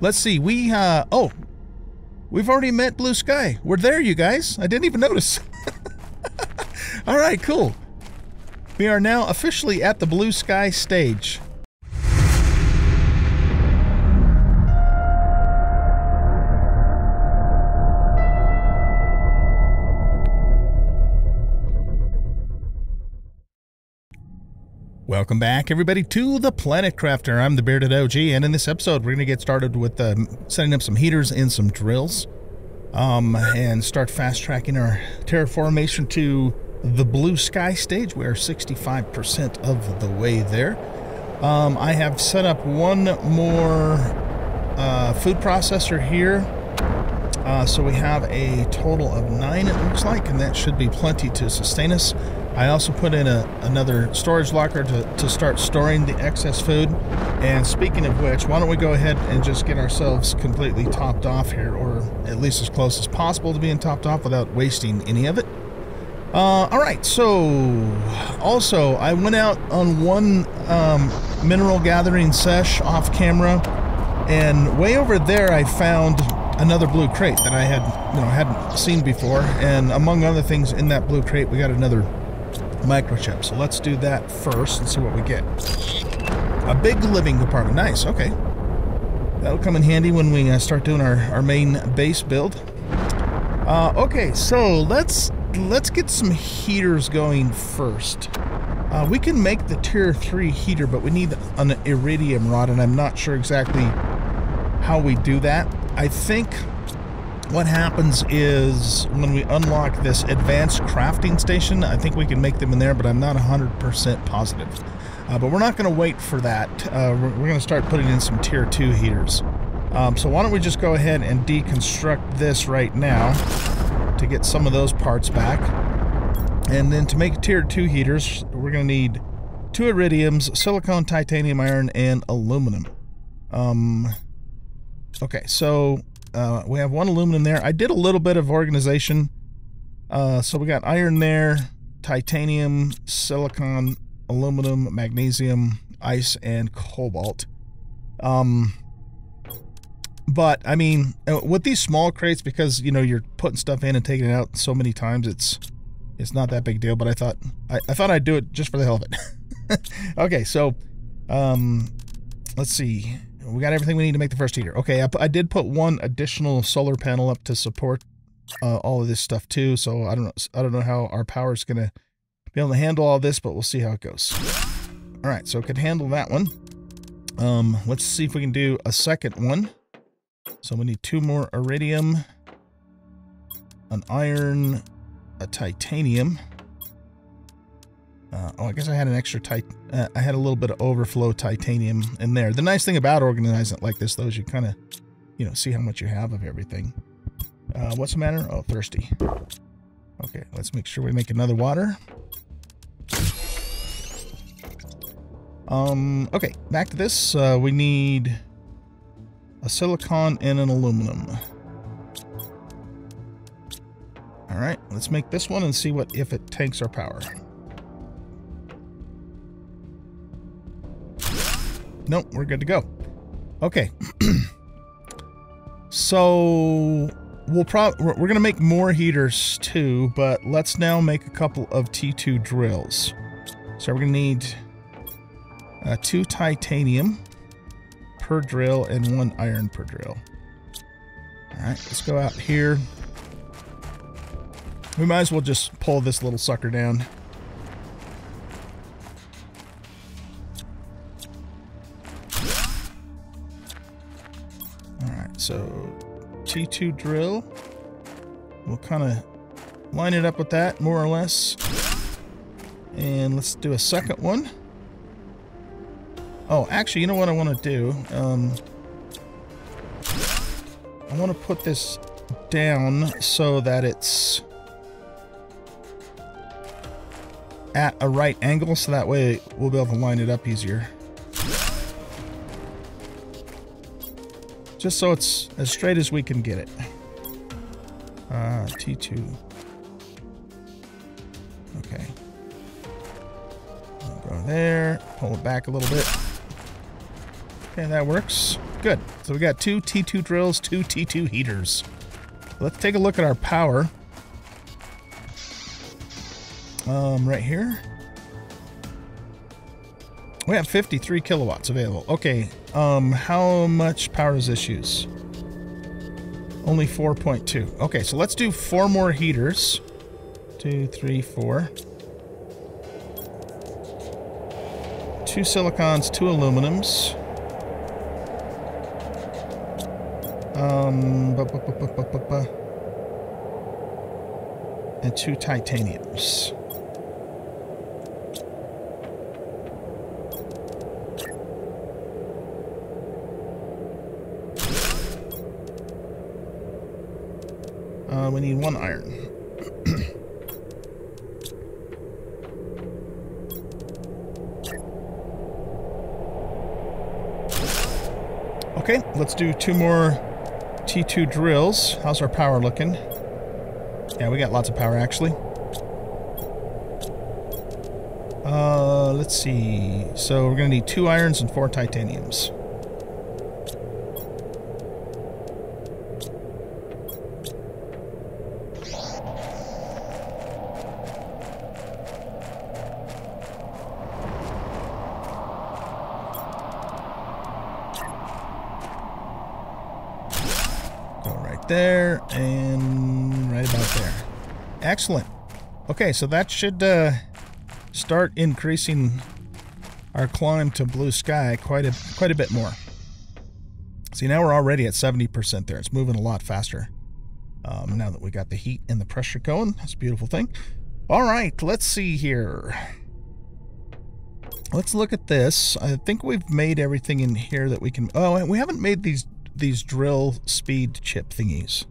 Let's see, we, oh, we've already met Blue Sky. We're there, you guys. I didn't even notice. All right, cool. We are now officially at the Blue Sky stage. Welcome back, everybody, to The Planet Crafter. I'm the Bearded OG, and in this episode, we're going to get started with setting up some heaters and some drills, and start fast-tracking our terraformation to the Blue Sky stage. We are 65% of the way there. I have set up one more food processor here, so we have a total of 9, it looks like, and that should be plenty to sustain us. I also put in another storage locker to start storing the excess food. And speaking of which, why don't we go ahead and just get ourselves completely topped off here, or at least as close as possible to being topped off without wasting any of it. All right, so also I went out on one mineral gathering sesh off camera, and way over there I found another blue crate that I had, hadn't seen before. And among other things in that blue crate, we got another microchip. So let's do that first and see what we get. A big living compartment. Nice. Okay. That'll come in handy when we start doing our main base build. Okay, so let's get some heaters going first. We can make the tier 3 heater, but we need an iridium rod, and I'm not sure exactly how we do that. I think what happens is when we unlock this advanced crafting station, I think we can make them in there, but I'm not 100% positive. But we're not going to wait for that. We're going to start putting in some tier 2 heaters. So why don't we just go ahead and deconstruct this right now to get some of those parts back. And then to make tier 2 heaters, we're going to need 2 iridiums, silicone, titanium iron, and aluminum. Okay, so we have 1 aluminum there. I did a little bit of organization. So we got iron there, titanium, silicon, aluminum, magnesium, ice, and cobalt. But I mean, with these small crates, because you're putting stuff in and taking it out so many times, it's not that big a deal. But I thought I'd do it just for the hell of it. Okay, so let's see. We got everything we need to make the first heater. Okay, I did put 1 additional solar panel up to support all of this stuff too. So I don't know how our power is going to be able to handle all this, but we'll see how it goes. All right, so it could handle that one. Let's see if we can do a second one. So we need 2 more iridium, an iron, a titanium. Oh, I guess I had an extra I had a little bit of overflow titanium in there. The nice thing about organizing it like this, though, is you kind of, see how much you have of everything. What's the matter? Oh, thirsty. Okay, let's make sure we make another water. Okay, back to this. We need a silicon and an aluminum. All right, let's make this one and see if it tanks our power. Nope, we're good to go. Okay. So we're going to make more heaters too, but let's now make a couple of T2 drills. So we're going to need 2 titanium per drill and 1 iron per drill. All right, let's go out here. We might as well just pull this little sucker down. So T2 drill, we'll kind of line it up with that more or less. And let's do a second one. Oh, actually, you know what I want to do? I want to put this down so that it's at a right angle. So that way we'll be able to line it up easier. Just so it's as straight as we can get it. T2. Okay. We'll go there, pull it back a little bit. Okay, that works. Good. So we got 2 T2 drills, 2 T2 heaters. Let's take a look at our power. Right here. We have 53 kilowatts available. Okay, how much power does this use? Only 4.2. Okay, so let's do 4 more heaters. 2, 3, 4. 2 silicons, 2 aluminums. And 2 titaniums. We need 1 iron. Okay, let's do 2 more T2 drills. How's our power looking? Yeah, we got lots of power, actually. Let's see. So we're going to need 2 irons and 4 titaniums. There and right about there. Excellent. Okay, so that should start increasing our climb to blue sky quite a bit more. See, now we're already at 70% there. It's moving a lot faster. Now that we got the heat and the pressure going, that's a beautiful thing. All right, let's see here. Let's look at this. I think we've made everything in here that we can. Oh, and we haven't made these drill speed chip thingies.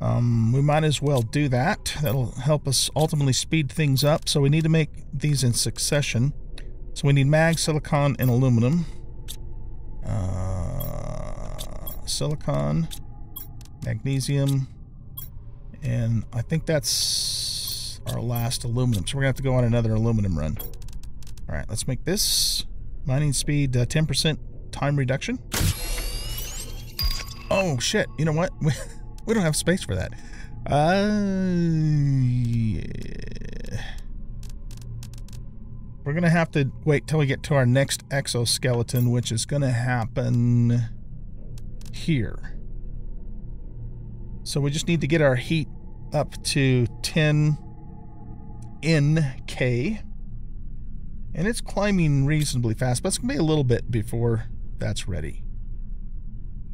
We might as well do that. That'll help us ultimately speed things up. So we need to make these in succession. So we need mag, silicon, and aluminum. Silicon, magnesium, and I think that's our last aluminum. So we're gonna have to go on another aluminum run. All right, let's make this. Mining speed, 10% time reduction. Oh, shit. You know what? We don't have space for that. Yeah. We're going to have to wait till we get to our next exoskeleton, which is going to happen here. So we just need to get our heat up to 10 NK. And it's climbing reasonably fast, but it's going to be a little bit before that's ready.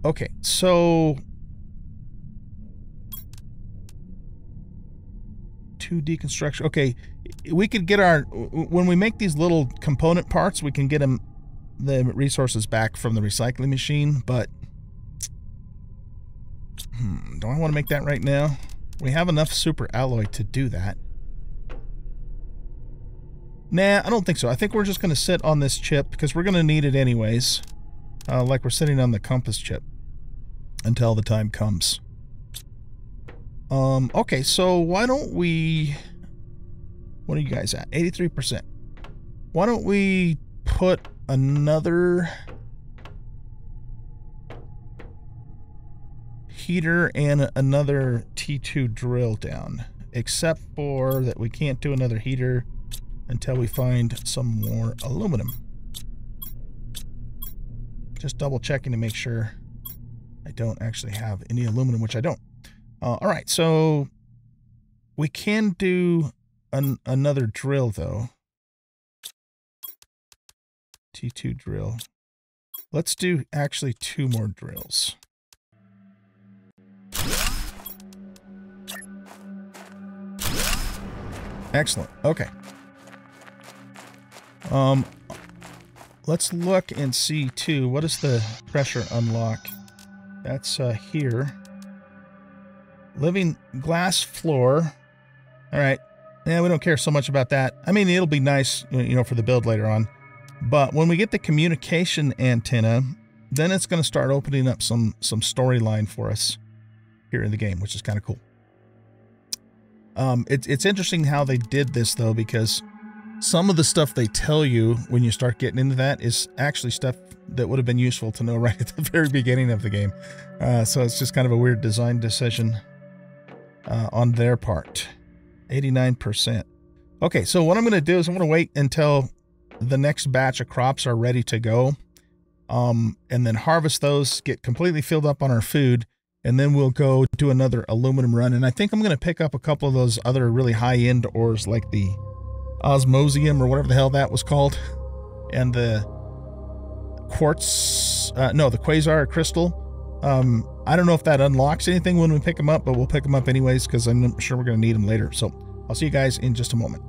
Okay, so 2 deconstruction. Okay, we could get our, when we make these little component parts, we can get them, the resources back from the recycling machine, but do I want to make that right now? We have enough super alloy to do that. Nah, I don't think so. I think we're just going to sit on this chip because we're going to need it anyways. Like we're sitting on the compass chip. Until the time comes. Okay, so why don't we... What are you guys at? 83%. Why don't we put another heater and another T2 drill down. Except for that we can't do another heater until we find some more aluminum. Just double checking to make sure I don't actually have any aluminum, which I don't. All right, so we can do another drill, though. T2 drill. Let's do actually 2 more drills. Excellent. Okay. Let's look and see, too, what is the pressure unlock? That's here. Living glass floor. All right. Yeah, we don't care so much about that. I mean, it'll be nice, you know, for the build later on. But when we get the communication antenna, then it's going to start opening up some storyline for us here in the game, which is kind of cool. It's interesting how they did this, though, because... Some of the stuff they tell you when you start getting into that is actually stuff that would have been useful to know right at the very beginning of the game. So it's just kind of a weird design decision on their part. 89%. Okay, so what I'm going to do is I'm going to wait until the next batch of crops are ready to go, and then harvest those, get completely filled up on our food, and then we'll go do another aluminum run. And I think I'm going to pick up a couple of those other really high-end ores, like the Osmosium or whatever the hell that was called, and the quartz, no, the quasar crystal. I don't know if that unlocks anything when we pick them up, but we'll pick them up anyways because I'm sure we're going to need them later. So I'll see you guys in just a moment.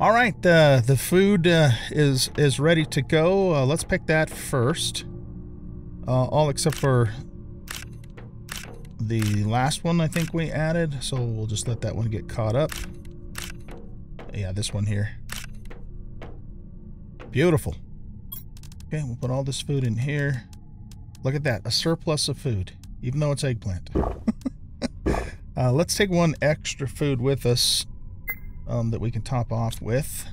All right, the food is ready to go. Let's pick that first. All except for the last one I think we added. So we'll just let that one get caught up. Yeah, this one here. Beautiful. Okay, we'll put all this food in here. Look at that, a surplus of food, even though it's eggplant. Let's take one extra food with us that we can top off with.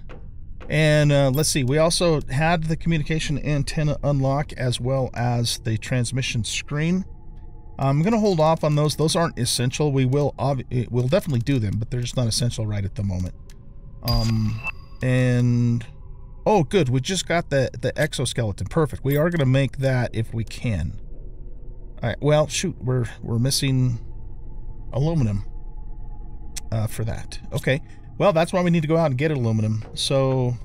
And let's see, we also had the communication antenna unlock as well as the transmission screen. I'm going to hold off on those. Those aren't essential. We'll definitely do them, but they're just not essential right at the moment. And... oh, good. We just got the exoskeleton. Perfect. We are going to make that if we can. All right. Well, shoot. We're missing aluminum for that. Okay. Well, that's why we need to go out and get aluminum. So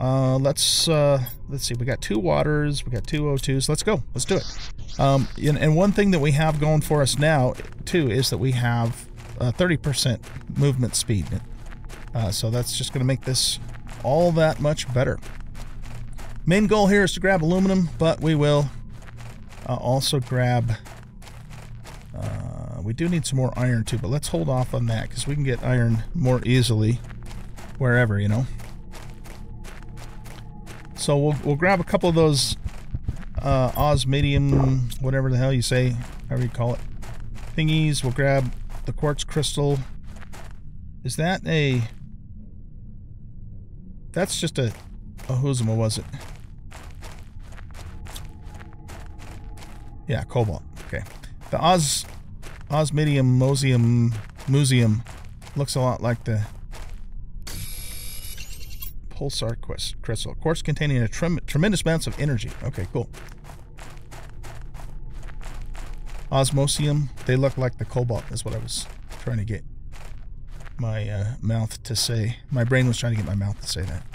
let's see. We got 2 waters. We got 2 O2s. Let's go. Let's do it. And one thing that we have going for us now, too, is that we have 30% movement speed. So that's just going to make this... all that much better. Main goal here is to grab aluminum, but we will also grab... we do need some more iron too, but let's hold off on that because we can get iron more easily wherever, you know. So we'll grab a couple of those osmidium, whatever the hell you say, however you call it, thingies. We'll grab the quartz crystal. Is that a... that's just a Huzuma, was it? Yeah, cobalt. Okay. The Osmidium Museum looks a lot like the Pulsar Crystal. Of course, containing a tremendous amounts of energy. Okay, cool. Osmosium. They look like the cobalt is what I was trying to get my mouth to say. My brain was trying to get my mouth to say that.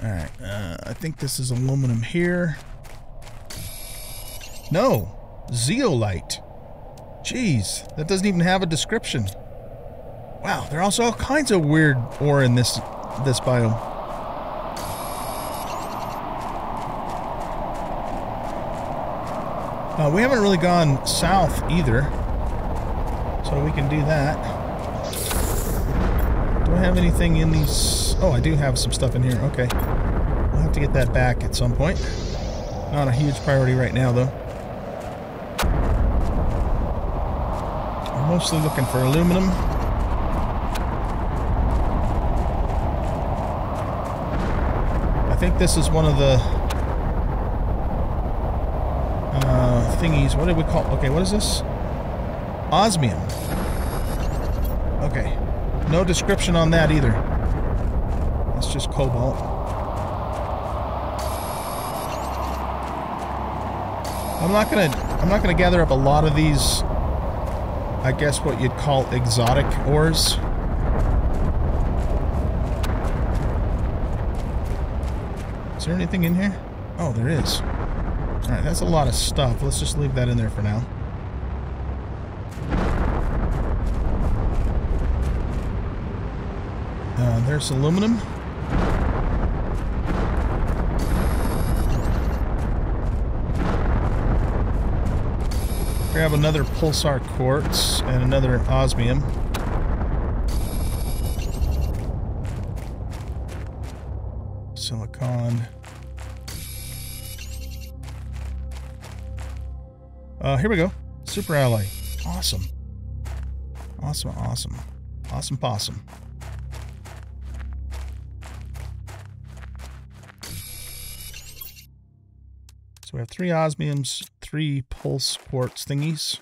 Alright, I think this is aluminum here. No! Zeolite! Jeez, that doesn't even have a description. Wow, there are also all kinds of weird ore in this biome. We haven't really gone south either, so we can do that. Do I have anything in these? Oh, I do have some stuff in here. Okay. We'll have to get that back at some point. Not a huge priority right now, though. I'm mostly looking for aluminum. I think this is one of the thingies. What did we call? Okay, what is this? Osmium. Okay. No description on that either. That's just cobalt. I'm not gonna gather up a lot of these, I guess what you'd call exotic ores. Is there anything in here? Oh, there is. Alright, that's a lot of stuff. Let's just leave that in there for now. There's aluminum. Grab another pulsar quartz and another osmium. Silicon. Here we go. Super alloy. Awesome. Awesome, awesome. Awesome possum. So we have 3 osmiums, 3 pulse quartz thingies.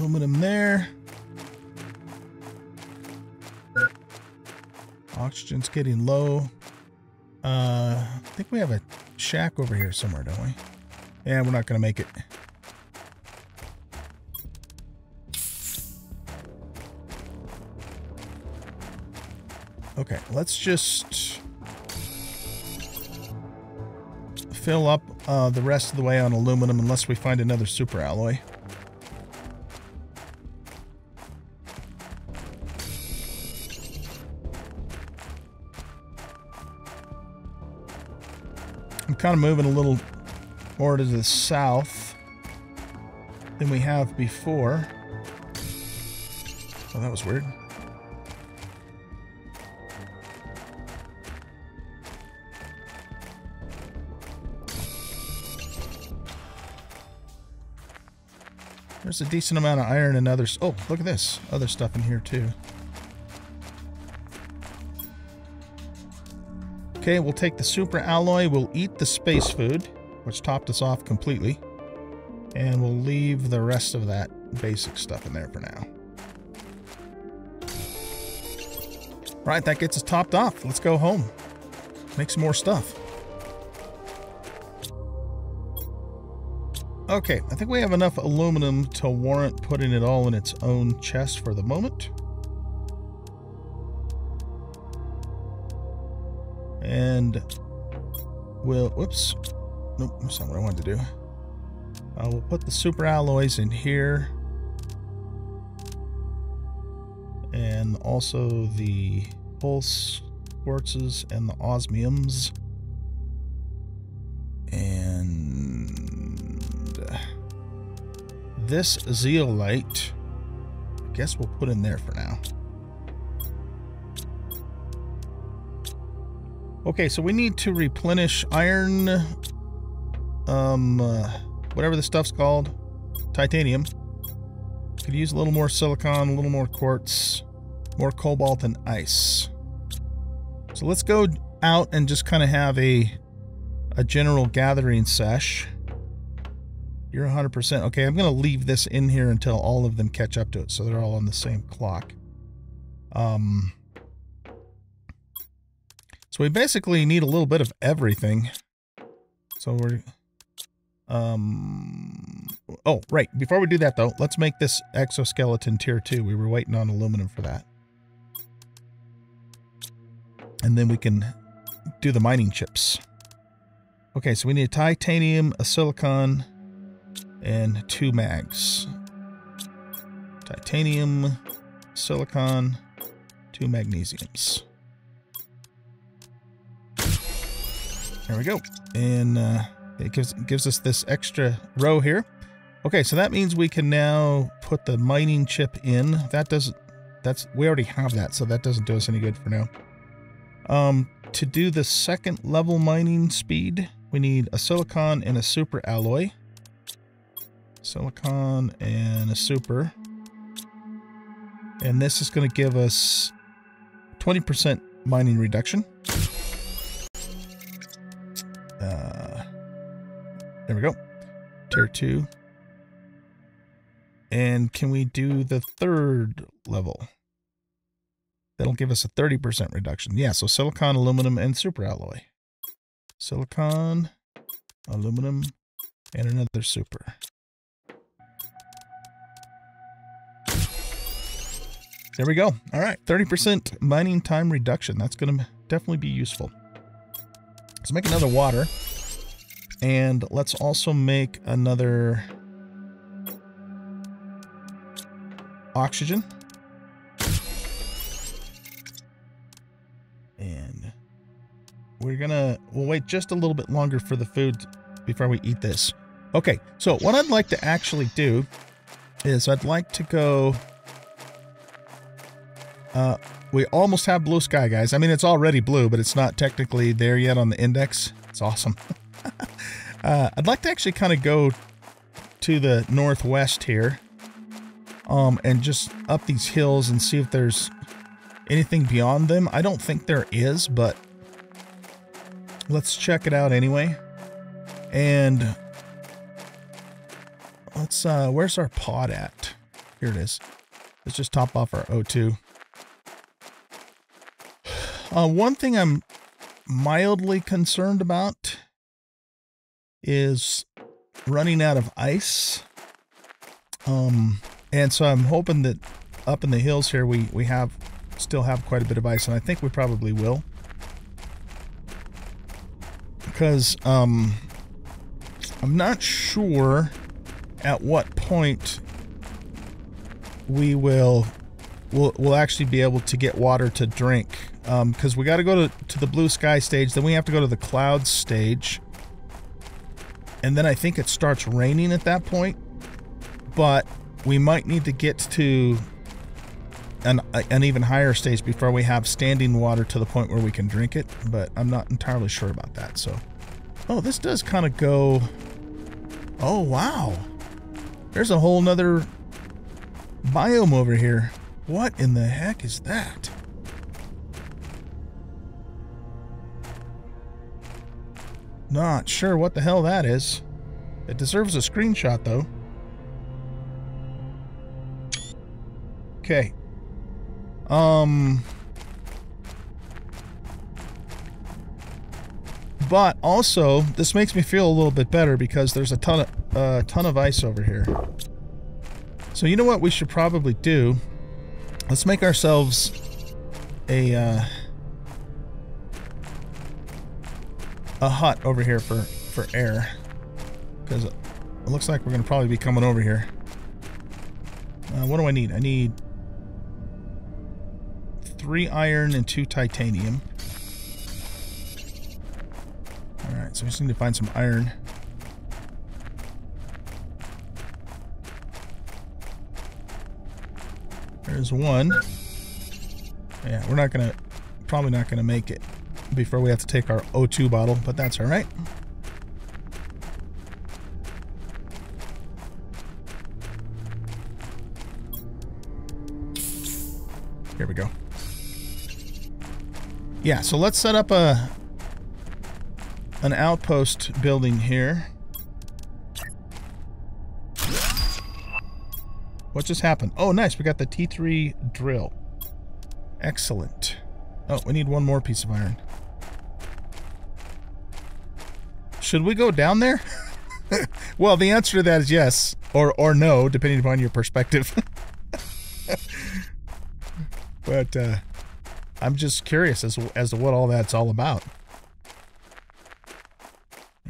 Aluminum there. Oxygen's getting low. I think we have a shack over here somewhere, don't we? Yeah, we're not going to make it. Okay, let's just fill up the rest of the way on aluminum unless we find another super alloy. I'm kind of moving a little more to the south than we have before. Oh, that was weird. There's a decent amount of iron and others. Oh, look at this. Other stuff in here, too. Okay, we'll take the super alloy. We'll eat the space food, which topped us off completely. And we'll leave the rest of that basic stuff in there for now. All right, that gets us topped off. Let's go home. Make some more stuff. Okay, I think we have enough aluminum to warrant putting it all in its own chest for the moment. And we'll, whoops, nope, that's not what I wanted to do. We'll put the super alloys in here. And also the pulse quartzes and the osmiums. And this zeolite, I guess we'll put in there for now. Okay, so we need to replenish iron, whatever the stuff's called, titanium. Could use a little more silicon, a little more quartz, more cobalt and ice. So let's go out and just kind of have a general gathering sesh. You're 100%. Okay, I'm going to leave this in here until all of them catch up to it, so they're all on the same clock. So we basically need a little bit of everything. So we're, oh, right. Before we do that though, let's make this exoskeleton tier 2. We were waiting on aluminum for that. And then we can do the mining chips. Okay. So we need a titanium, a silicon, and 2 mags. Titanium, silicon, 2 magnesiums. There we go. And it gives us this extra row here. Okay, so that means we can now put the mining chip in. That doesn't, we already have that, so that doesn't do us any good for now. To do the second level mining speed, we need a silicon and a super alloy. Silicon and a super. And this is going to give us 20% mining reduction. There we go. Tier 2. And can we do the 3rd level? That'll give us a 30% reduction. Yeah, so silicon, aluminum, and super alloy. Silicon, aluminum, and another super. There we go. All right, 30% mining time reduction. That's going to definitely be useful. Let's make another water. And let's also make another oxygen. And we're gonna, we'll wait just a little bit longer for the food before we eat this. Okay, so what I'd like to actually do is I'd like to go, we almost have blue sky, guys. I mean, it's already blue, but it's not technically there yet on the index. It's awesome. I'd like to actually kind of go to the northwest here, and just up these hills and see if there's anything beyond them. I don't think there is, but let's check it out anyway. And let's, where's our pod at? Here it is. Let's just top off our O2. One thing I'm mildly concerned about is running out of ice. And so I'm hoping that up in the hills here, we still have quite a bit of ice, and I think we probably will. Because I'm not sure at what point we will actually be able to get water to drink, because we got to go to the blue sky stage, then we have to go to the clouds stage, and then I think it starts raining at that point. But we might need to get to an even higher stage before we have standing water to the point where we can drink it, but I'm not entirely sure about that. So, oh, this does kind of go, oh wow, there's a whole nother biome over here. What in the heck is that? Not sure what the hell that is. It deserves a screenshot though. Okay. But also, this makes me feel a little bit better because there's a ton of ice over here. So you know what we should probably do? Let's make ourselves a hut over here for air, because it looks like we're gonna probably be coming over here. What do I need? I need 3 iron and 2 titanium. Alright, so we just need to find some iron. There's one. Yeah, we're probably not gonna make it before we have to take our O2 bottle, but that's alright. Here we go. Yeah, so let's set up an outpost building here. What just happened? Oh, nice. We got the T3 drill. Excellent. Oh, we need one more piece of iron. Should we go down there? Well, the answer to that is yes or no, depending upon your perspective. But, I'm just curious as to what all that's all about.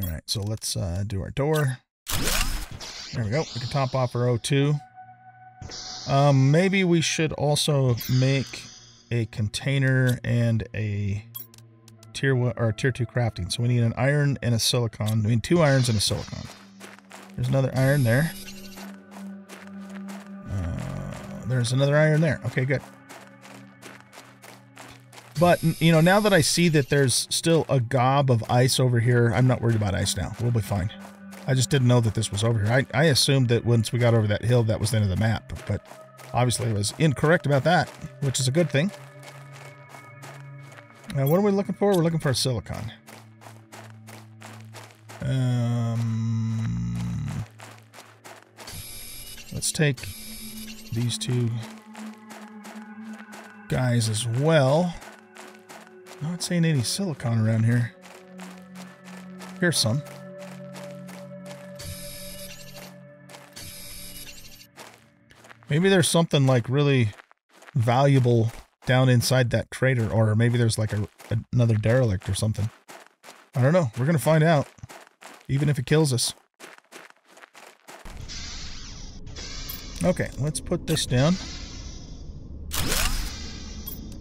All right, so let's do our door. There we go. We can top off our O2. Maybe we should also make a container and a tier 2 crafting. So we need an iron and a silicon. We need 2 irons and a silicon. There's another iron there. There's another iron there. Okay, good. But, you know, now that I see that there's still a gob of ice over here, I'm not worried about ice now. We'll be fine. I just didn't know that this was over here. I assumed that once we got over that hill, that was the end of the map. But obviously I was incorrect about that, which is a good thing. Now, what are we looking for? We're looking for a silicon. Let's take these 2 guys as well. Not seeing any silicon around here. Here's some. Maybe there's something like really valuable down inside that crater, or maybe there's like another derelict or something. I don't know. We're gonna find out, even if it kills us. Okay, let's put this down,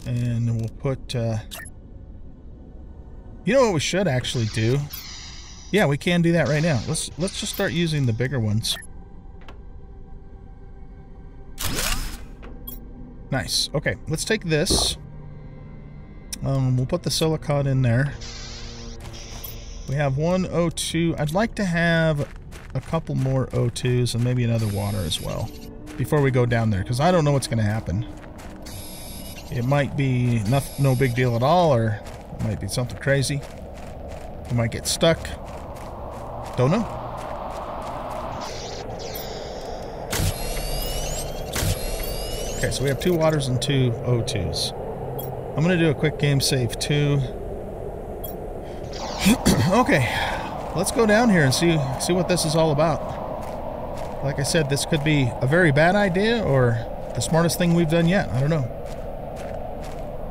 and we'll put. You know what we should actually do? Yeah, we can do that right now. Let's just start using the bigger ones. Nice. Okay, let's take this. We'll put the silicon in there. We have 1 O2. I'd like to have a couple more O2s and maybe another water as well before we go down there, because I don't know what's going to happen. It might be no big deal at all, or it might be something crazy. We might get stuck. Don't know. Okay, so we have 2 waters and 2 O2s. I'm going to do a quick game save too. Okay. Let's go down here and see what this is all about. Like I said, this could be a very bad idea or the smartest thing we've done yet. I don't know.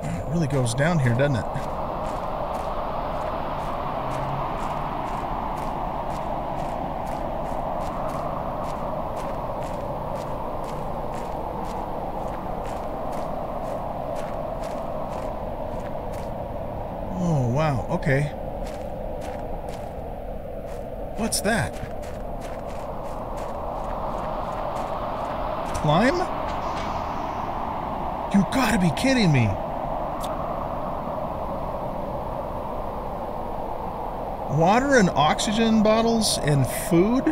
It really goes down here, doesn't it? Oh, wow. Okay. What's that? Climb? You gotta be kidding me. Water and oxygen bottles and food?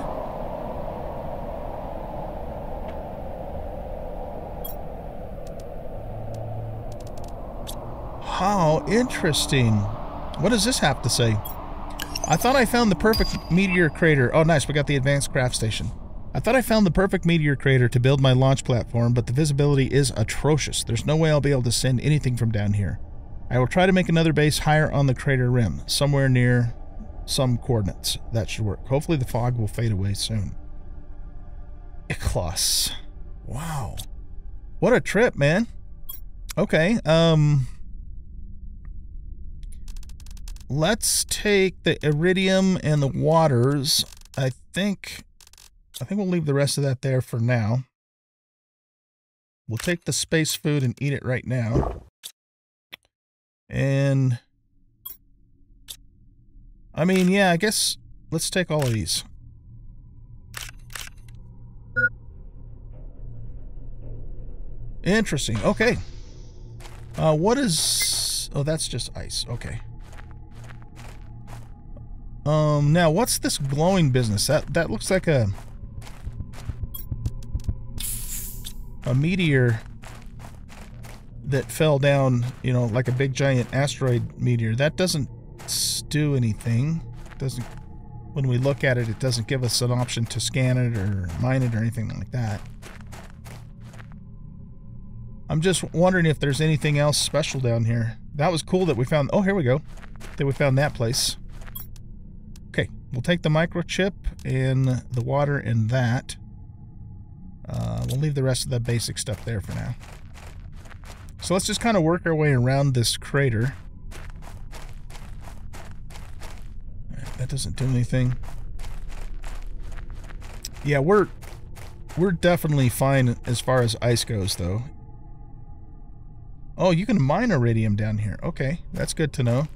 How interesting. What does this have to say? I thought I found the perfect meteor crater. Oh, nice. We got the advanced craft station. I thought I found the perfect meteor crater to build my launch platform, but the visibility is atrocious. There's no way I'll be able to send anything from down here. I will try to make another base higher on the crater rim, somewhere near some coordinates. That should work. Hopefully the fog will fade away soon. Iklos. Wow. What a trip, man. Okay. Let's take the iridium and the waters. I think we'll leave the rest of that there for now. We'll take the space food and eat it right now. And I mean, yeah, I guess let's take all of these. Interesting. Okay. What is... Oh, that's just ice. Okay. Now what's this glowing business? That looks like a meteor that fell down, you know, like a big giant asteroid meteor. That doesn't do anything. Doesn't, when we look at it, it doesn't give us an option to scan it or mine it or anything like that. I'm just wondering if there's anything else special down here. That was cool that we found. Oh, here we go. That we found that place. We'll take the microchip and the water and that. We'll leave the rest of the basic stuff there for now. So let's just kind of work our way around this crater. All right, that doesn't do anything. Yeah, we're definitely fine as far as ice goes, though. Oh, you can mine iridium down here. Okay, that's good to know.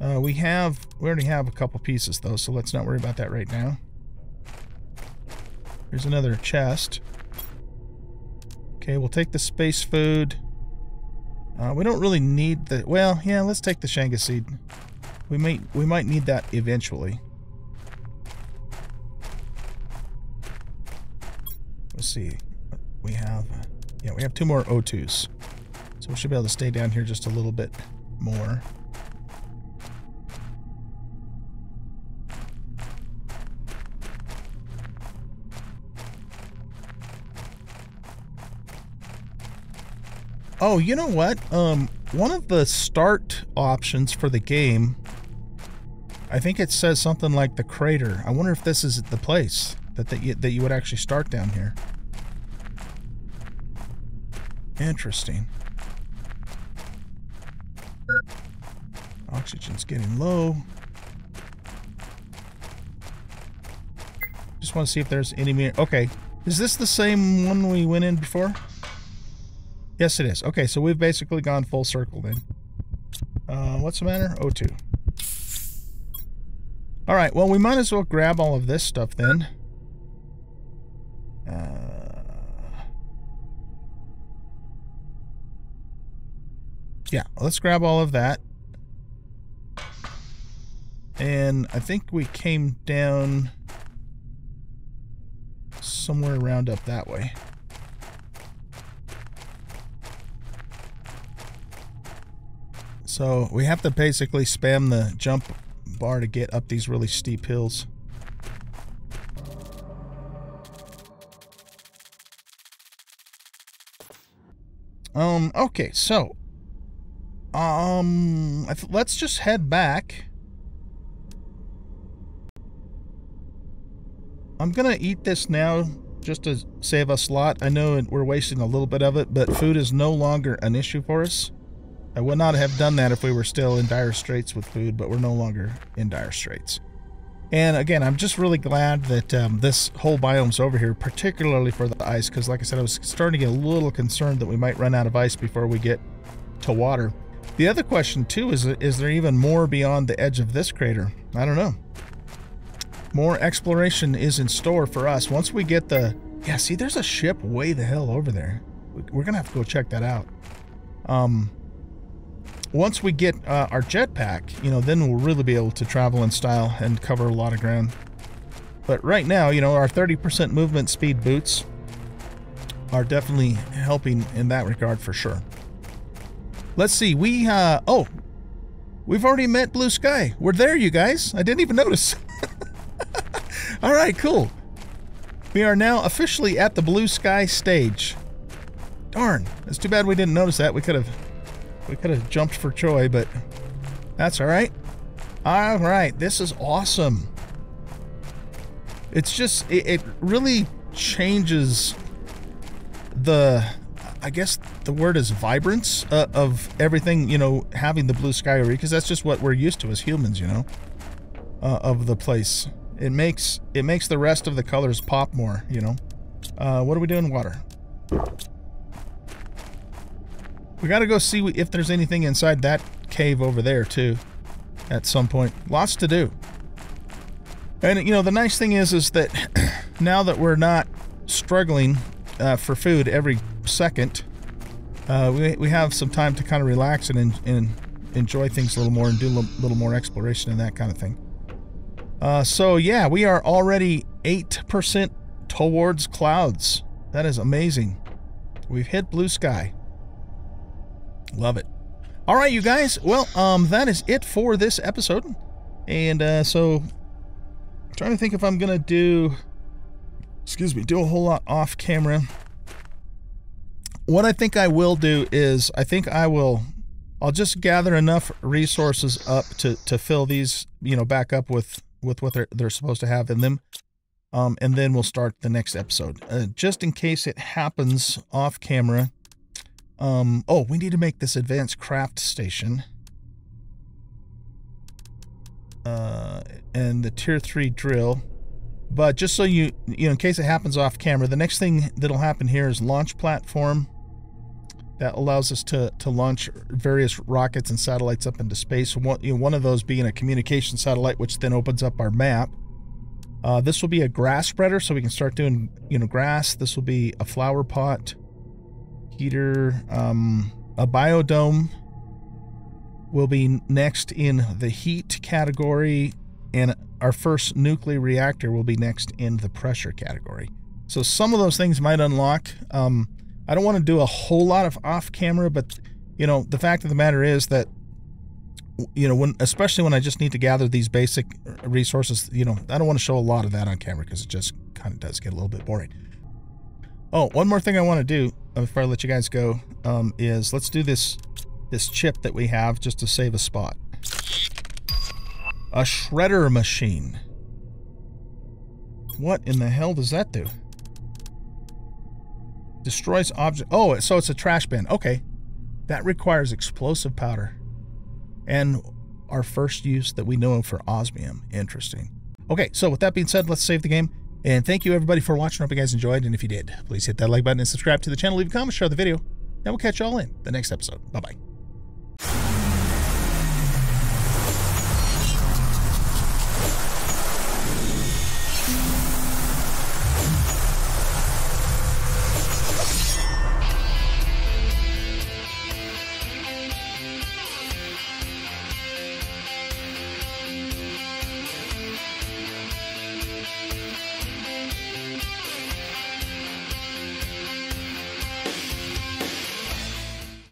We already have a couple pieces though, so let's not worry about that right now. Here's another chest. Okay, we'll take the space food. We don't really need the, well, yeah, let's take the Shanga seed. We might need that eventually. Let's see. We have, yeah, we have 2 more O2s. So we should be able to stay down here just a little bit more. Oh, you know what? One of the start options for the game, I think it says something like the crater. I wonder if this is the place that you would actually start down here. Interesting. Oxygen's getting low. Just want to see if there's any mirror. Okay. Is this the same one we went in before? Yes, it is. Okay, so we've basically gone full circle then. What's the matter? O2. All right, well, we might as well grab all of this stuff then. Yeah, let's grab all of that. And I think we came down... somewhere around up that way. So we have to basically spam the jump bar to get up these really steep hills. Okay, so let's just head back. I'm gonna eat this now just to save a slot. I know we're wasting a little bit of it, but food is no longer an issue for us. I would not have done that if we were still in dire straits with food, but we're no longer in dire straits. And again, I'm just really glad that this whole biome's over here, particularly for the ice, because like I said, I was starting to get a little concerned that we might run out of ice before we get to water. The other question, too, is there even more beyond the edge of this crater? I don't know. More exploration is in store for us. Once we get the... Yeah, see, there's a ship way the hell over there. We're going to have to go check that out. Once we get our jetpack, you know, then we'll really be able to travel in style and cover a lot of ground. But right now, you know, our 30% movement speed boots are definitely helping in that regard for sure. Let's see, we, oh, we've already met Blue Sky. We're there, you guys. I didn't even notice. All right, cool. We are now officially at the Blue Sky stage. Darn, it's too bad we didn't notice that. We could have jumped for joy, but that's all right. All right, this is awesome. It's just, it really changes the, I guess the word is vibrance of everything, you know, having the blue sky, because that's just what we're used to as humans, you know, of the place. It makes the rest of the colors pop more, you know. What are we doing? Water. We gotta go see if there's anything inside that cave over there, too, at some point. Lots to do. And, you know, the nice thing is that now that we're not struggling for food every second, we have some time to kind of relax and enjoy things a little more and do a little more exploration and that kind of thing. So, yeah, we are already 8% towards clouds. That is amazing. We've hit blue sky. Love it. All right, you guys. Well, that is it for this episode. And so I'm trying to think if I'm going to do, excuse me, do a whole lot off camera. What I think I will do is I'll just gather enough resources up to fill these, you know, back up with what they're supposed to have in them. And then we'll start the next episode. Just in case it happens off camera. Oh, we need to make this advanced craft station. And the tier 3 drill. But just so you know, in case it happens off camera, the next thing that'll happen here is launch platform. That allows us to launch various rockets and satellites up into space. One of those being a communication satellite, which then opens up our map. This will be a grass spreader, so we can start doing, you know, grass. This will be a flower pot. Heater, a biodome will be next in the heat category, and our first nuclear reactor will be next in the pressure category. So some of those things might unlock. I don't want to do a whole lot of off camera, but you know, the fact of the matter is that, you know, especially when I just need to gather these basic resources, you know, I don't want to show a lot of that on camera because it just kind of does get a little bit boring. Oh, one more thing I want to do before I let you guys go is let's do this chip that we have just to save a spot. A shredder machine. What in the hell does that do? Destroys object. Oh, so it's a trash bin. Okay. That requires explosive powder. And our first use that we know of for osmium. Interesting. Okay, so with that being said, let's save the game. And thank you everybody for watching. I hope you guys enjoyed. And if you did, please hit that like button and subscribe to the channel. Leave a comment, share the video. And we'll catch you all in the next episode. Bye-bye.